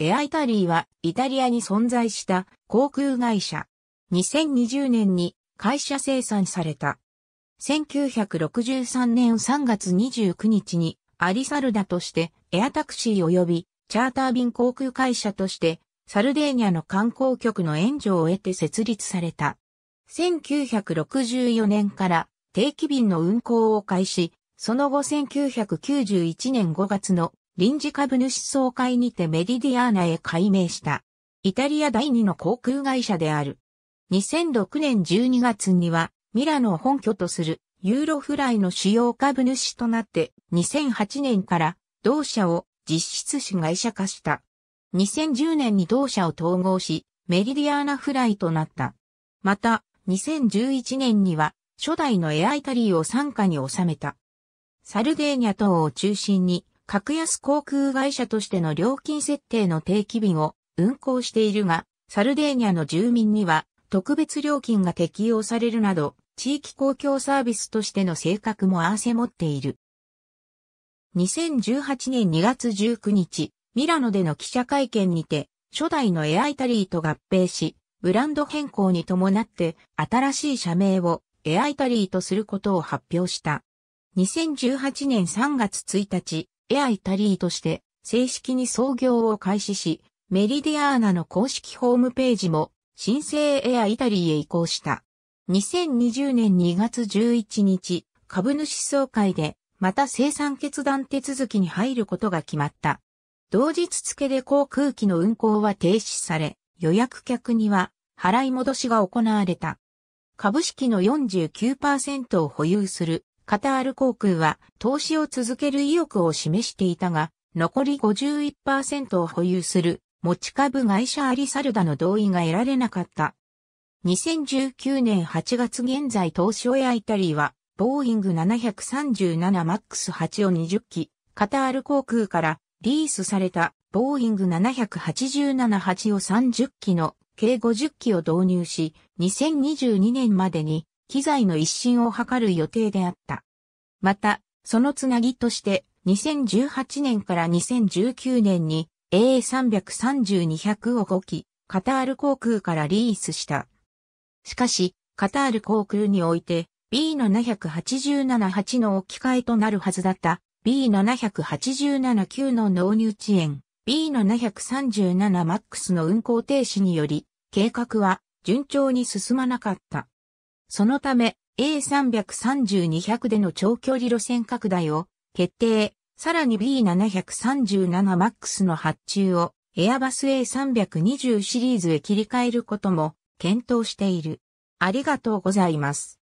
エアイタリーはイタリアに存在した航空会社。2020年に会社清算された。1963年3月29日にアリサルダとしてエアタクシー及びチャーター便航空会社としてサルデーニャの観光局の援助を得て設立された。1964年から定期便の運航を開始、その後1991年5月の臨時株主総会にてメリディアーナへ改名した。イタリア第2の航空会社である。2006年12月にはミラノを本拠とするユーロフライの主要株主となって2008年から同社を実質子会社化した。2010年に同社を統合しメリディアーナフライとなった。また2011年には初代のエアイタリーを傘下に収めた。サルデーニャ等を中心に格安航空会社としての料金設定の定期便を運航しているが、サルデーニャの住民には特別料金が適用されるなど、地域公共サービスとしての性格も併せ持っている。2018年2月19日、ミラノでの記者会見にて、初代のエアイタリーと合併し、ブランド変更に伴って新しい社名をエアイタリーとすることを発表した。2018年3月1日、エアイタリーとして正式に操業を開始し、メリディアーナの公式ホームページも新生エアイタリーへ移行した。2020年2月11日、株主総会でまた清算決断手続きに入ることが決まった。同日付で航空機の運航は停止され、予約客には払い戻しが行われた。株式の 49% を保有するカタール航空は投資を続ける意欲を示していたが、残り 51% を保有する持ち株会社アリサルダの同意が得られなかった。2019年8月現在当初エアイタリーは、ボーイング 737-8 を20機、カタール航空からリースされたボーイング 787-8 を30機の計50機を導入し、2022年までに機材の一新を図る予定であった。また、そのつなぎとして、2018年から2019年に、A330-200 を5機、カタール航空からリースした。しかし、カタール航空において B787-8 の置き換えとなるはずだった B787-9 の納入遅延、B737MAX の運航停止により、計画は順調に進まなかった。そのため、A330-200 での長距離路線拡大を決定。さらに B737MAX の発注をエアバス A320 シリーズへ切り替えることも検討している。ありがとうございます。